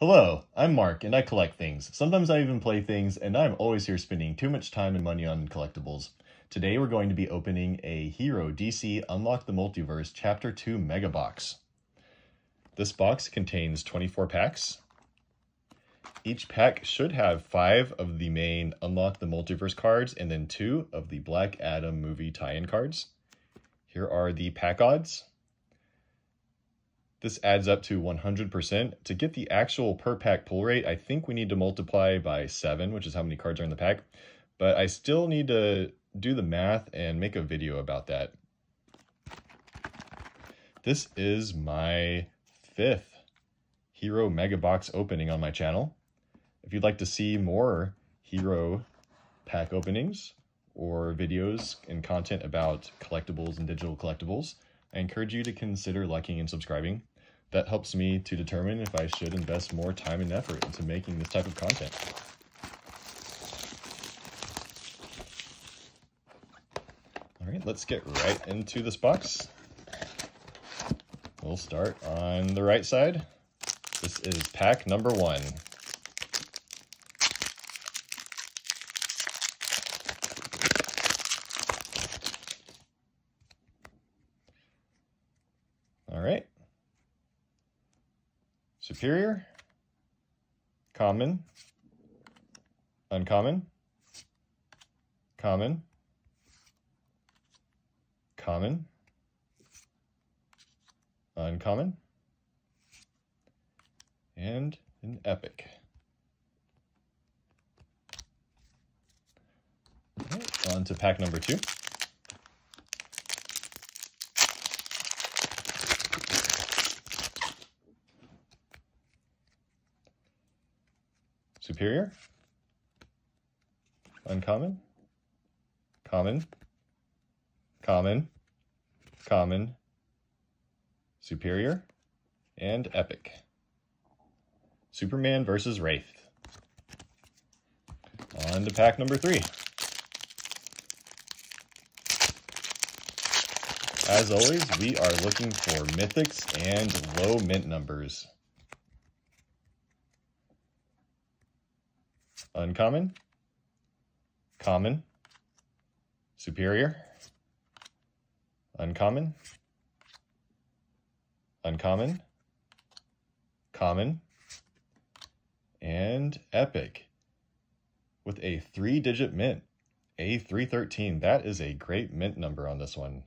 Hello, I'm Mark, and I collect things. Sometimes I even play things, and I'm always here spending too much time and money on collectibles. Today we're going to be opening a Hro DC Unlock the Multiverse Chapter 2 Mega Box. This box contains 24 packs. Each pack should have 5 of the main Unlock the Multiverse cards, and then 2 of the Black Adam movie tie-in cards. Here are the pack odds. This adds up to 100%. To get the actual per pack pull rate, I think we need to multiply by 7, which is how many cards are in the pack. But I still need to do the math and make a video about that. This is my 5th Hro Mega Box opening on my channel. If you'd like to see more Hro pack openings or videos and content about collectibles and digital collectibles, I encourage you to consider liking and subscribing. That helps me to determine if I should invest more time and effort into making this type of content. All right, let's get right into this box. We'll start on the right side. This is pack number 1. All right, superior, common, uncommon, common, common, uncommon, and an epic. All right, on to pack number 2. Superior, uncommon, common, common, common, superior, and epic. Superman versus Wraith. On to pack number 3. As always, we are looking for mythics and low mint numbers. Uncommon, common, superior, uncommon, uncommon, common, and epic with a 3-digit mint, a 313. That is a great mint number on this one.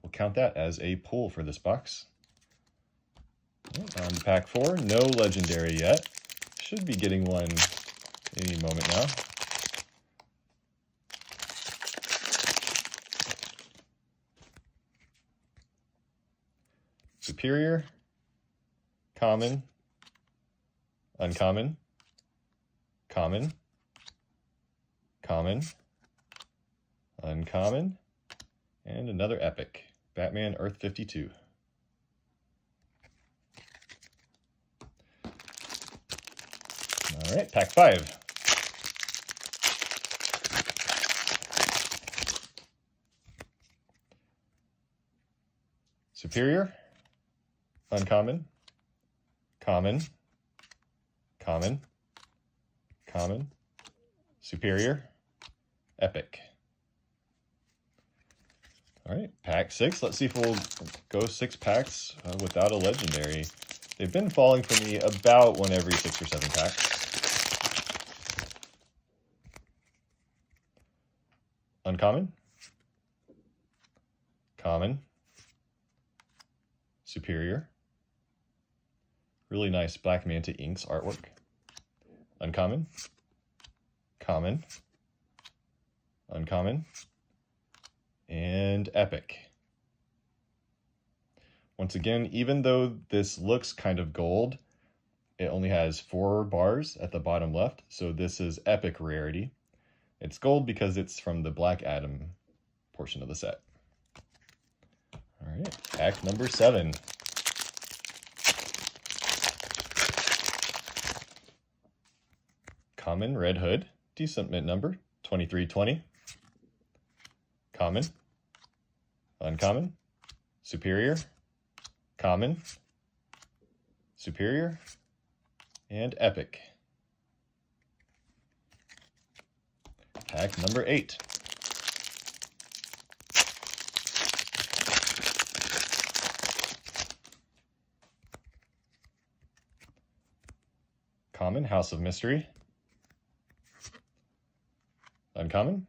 We'll count that as a pull for this box. On pack 4, no legendary yet. Should be getting one any moment now. Superior, common, uncommon, common, common, uncommon, and another epic, Batman Earth 52. All right, pack 5. Superior, uncommon, common, common, common, superior, epic. All right, pack 6. Let's see if we'll go 6 packs without a legendary. They've been falling for me about one every 6 or 7 packs. Uncommon, common, superior, really nice Black Manta inks artwork, uncommon, common, uncommon, and epic. Once again, even though this looks kind of gold, it only has 4 bars at the bottom left, so this is epic rarity. It's gold because it's from the Black Adam portion of the set. All right, pack number 7. Common Red Hood, decent mint number, 2320. Common, uncommon, superior, common, superior, and epic. Pack number 8. Common, House of Mystery. Uncommon.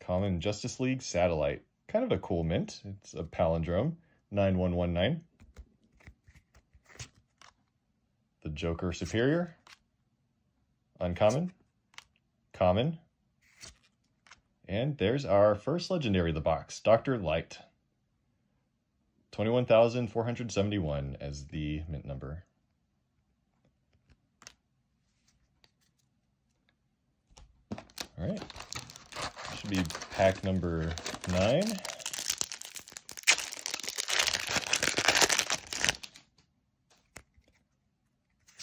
Common, Justice League Satellite. Kind of a cool mint. It's a palindrome. 9119. The Joker Superior. Uncommon. Common. And there's our first legendary of the box, Dr. Light. 21,471 as the mint number. All right, should be pack number 9.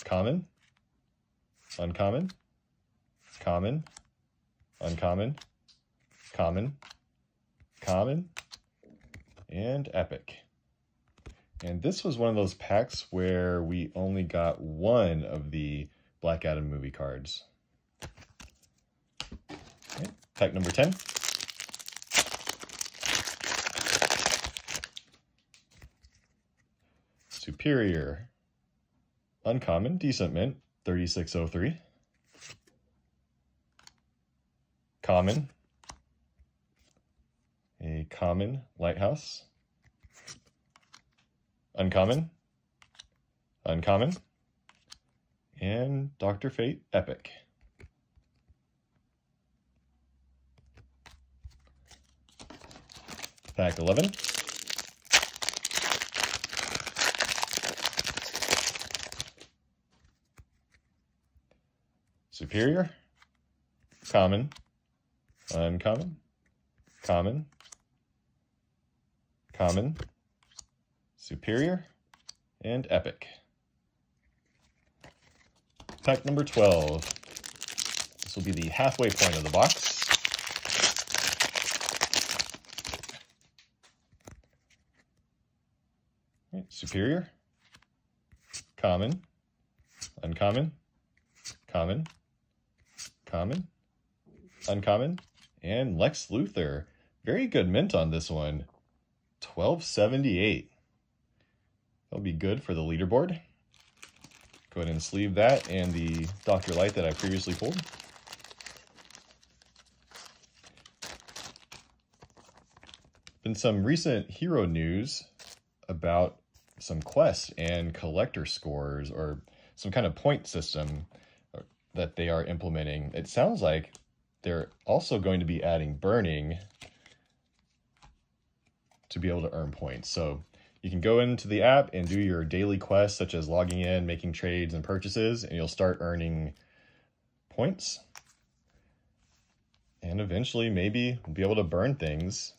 Common, uncommon, common, uncommon, common, common, and epic. And this was one of those packs where we only got one of the Black Adam movie cards. Pack number 10. Superior. Uncommon, decent mint, 3603. Common. A common Lighthouse. Uncommon. Uncommon. And Dr. Fate Epic. Pack 11. Superior. Common. Uncommon. Common. Common. Superior. And epic. Pack number 12. This will be the halfway point of the box. Superior, common, uncommon, common, common, uncommon, and Lex Luthor. Very good mint on this one, 1278. That'll be good for the leaderboard. Go ahead and sleeve that and the Dr. Light that I previously pulled. Been some recent hero news about some quests and collector scores or some kind of point system that they are implementing. It sounds like they're also going to be adding burning to be able to earn points. So you can go into the app and do your daily quests, such as logging in, making trades and purchases, and you'll start earning points. And eventually maybe be able to burn things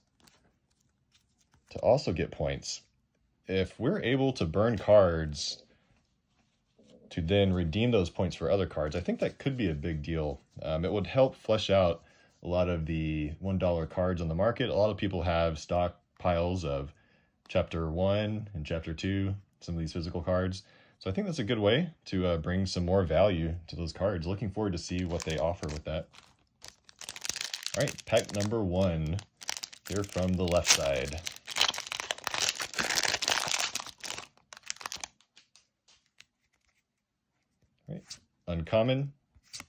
to also get points. If we're able to burn cards to then redeem those points for other cards, I think that could be a big deal. It would help flesh out a lot of the $1 cards on the market. A lot of people have stock piles of Chapter 1 and Chapter 2, some of these physical cards. So I think that's a good way to bring some more value to those cards. Looking forward to see what they offer with that. All right, pack number 1. They're from the left side. Uncommon,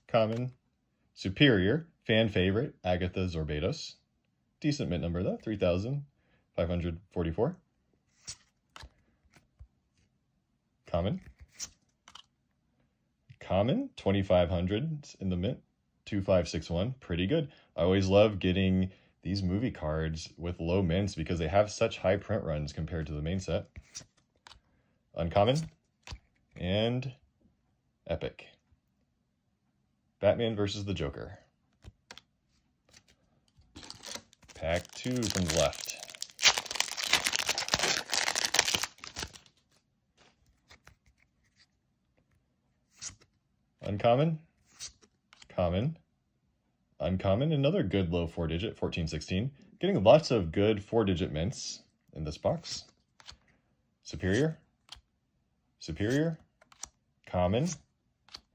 common, superior, fan favorite, Agatha Zorbatos. Decent mint number though, 3,544. Common. Common, 2,500 in the mint, 2,561. Pretty good. I always love getting these movie cards with low mints because they have such high print runs compared to the main set. Uncommon and epic. Batman versus the Joker. Pack 2 from the left. Uncommon. Common. Uncommon. Another good low 4-digit, 1416. Getting lots of good 4-digit mints in this box. Superior. Superior, Common,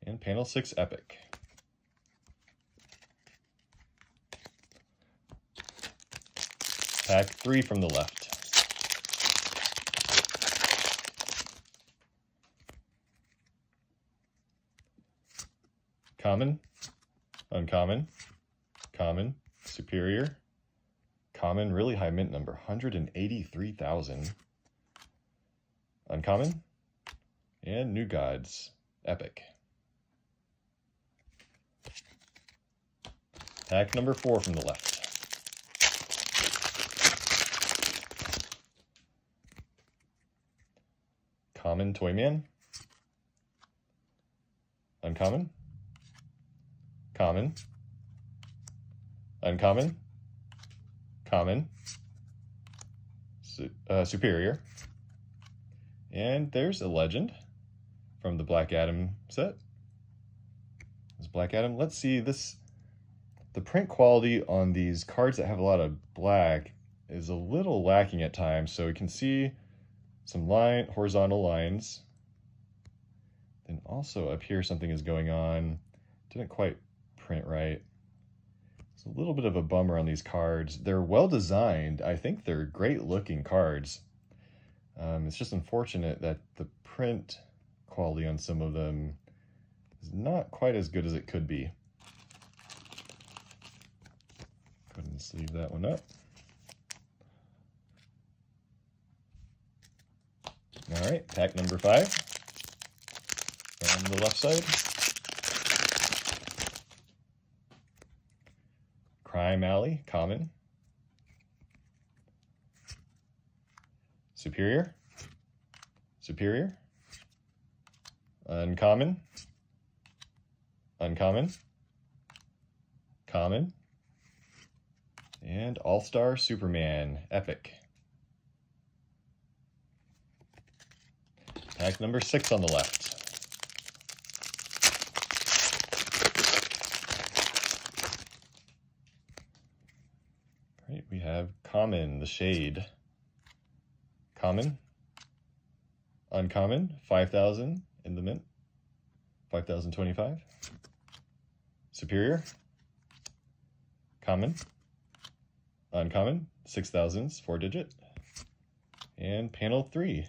and Panel 6 Epic. Pack 3 from the left. Common, Uncommon, Common, Superior, Common, really high mint number, 183,000. Uncommon, and New Gods, Epic. Pack number 4 from the left. Common Toyman, Uncommon, Common, Uncommon, Common, Superior, and there's a Legend from the Black Adam set. This Black Adam, let's see this. The print quality on these cards that have a lot of black is a little lacking at times, so we can see some horizontal lines. Then also up here something is going on. Didn't quite print right. It's a little bit of a bummer on these cards. They're well designed. I think they're great looking cards. It's just unfortunate that the print quality on some of them is not quite as good as it could be. Go ahead and sleeve that one up. All right, pack number 5 on the left side. Crime Alley, Common. Superior, Superior, Uncommon, Uncommon, Common, and All-Star Superman, Epic. Pack number 6 on the left. All right, we have Common, The Shade. Common, Uncommon, 5,000 in the mint, 5,025. Superior, Common, Uncommon, 6,000s, 4-digit. And Panel 3,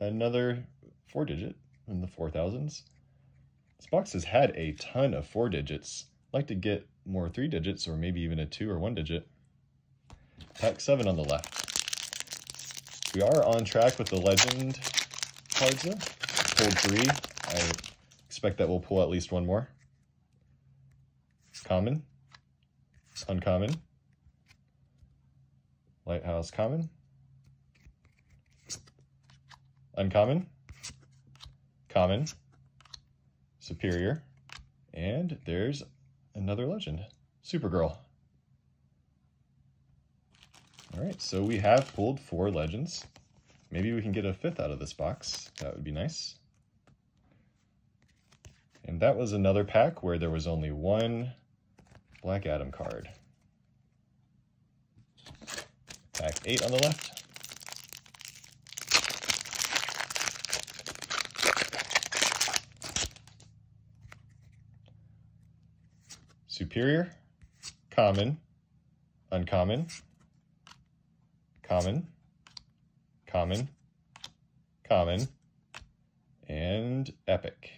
another 4-digit in the 4,000s. This box has had a ton of 4 digits. I'd like to get more 3 digits or maybe even a 2 or 1 digit. Pack 7 on the left. We are on track with the Legend cards there. Pulled 3. I expect that we'll pull at least one more. Common, Uncommon, Lighthouse Common, Uncommon, Common, Superior, and there's another Legend, Supergirl. All right, so we have pulled 4 Legends. Maybe we can get a 5th out of this box. That would be nice. And that was another pack where there was only one Black Adam card. Pack 8 on the left. Superior, Common, Uncommon, Common, Common, Common, and Epic.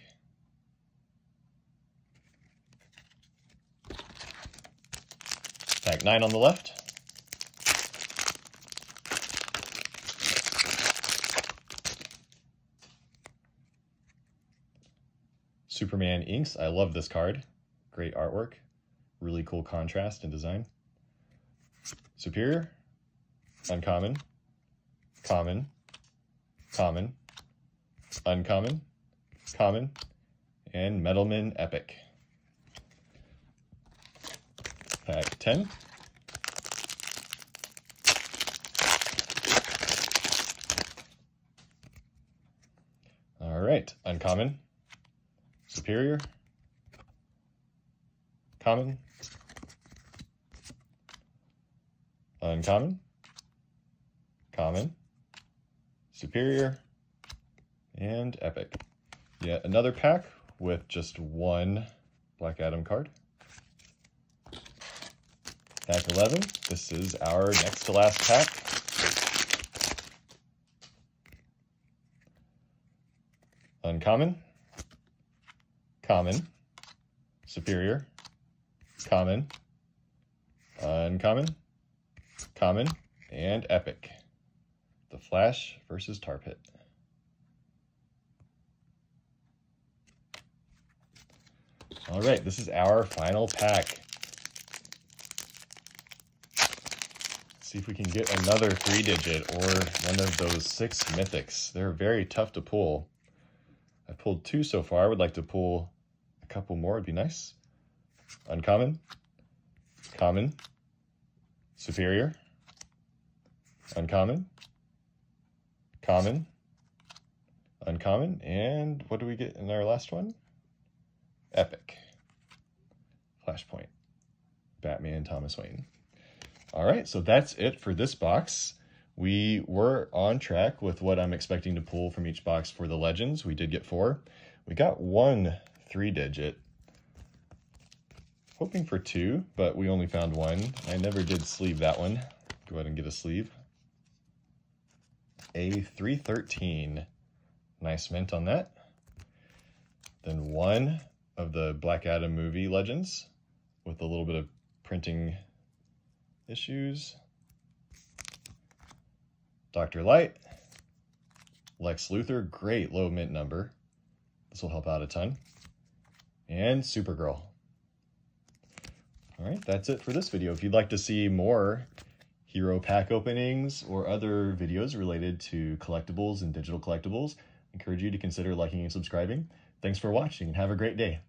Pack 9 on the left. Superman inks. I love this card. Great artwork. Really cool contrast and design. Superior, Uncommon, Common, Common, Uncommon, Common, and Metalman, Epic. Pack 10. All right, Uncommon, Superior, Common, Uncommon, Common, Superior, and epic. Yet another pack with just one Black Adam card. Pack 11. This is our next to last pack. Uncommon. Common. Superior. Common. Uncommon. Common. And epic. The Flash versus Tarpit. All right, this is our final pack. Let's see if we can get another 3-digit or one of those 6 mythics. They're very tough to pull. I've pulled 2 so far. I would like to pull a couple more. It'd be nice. Uncommon. Common. Superior. Uncommon. Common. Uncommon. And what do we get in our last one? Epic. Flashpoint. Batman Thomas Wayne. All right, so that's it for this box. We were on track with what I'm expecting to pull from each box for the Legends. We did get 4. We got one 3-digit. Hoping for 2, but we only found 1. I never did sleeve that one. Go ahead and get a sleeve. A 313. Nice mint on that. Then one of the Black Adam movie Legends with a little bit of printing issues. Dr. Light. Lex Luthor. Great low mint number. This will help out a ton. And Supergirl. All right, that's it for this video. If you'd like to see more Hero pack openings or other videos related to collectibles and digital collectibles, I encourage you to consider liking and subscribing. Thanks for watching and have a great day.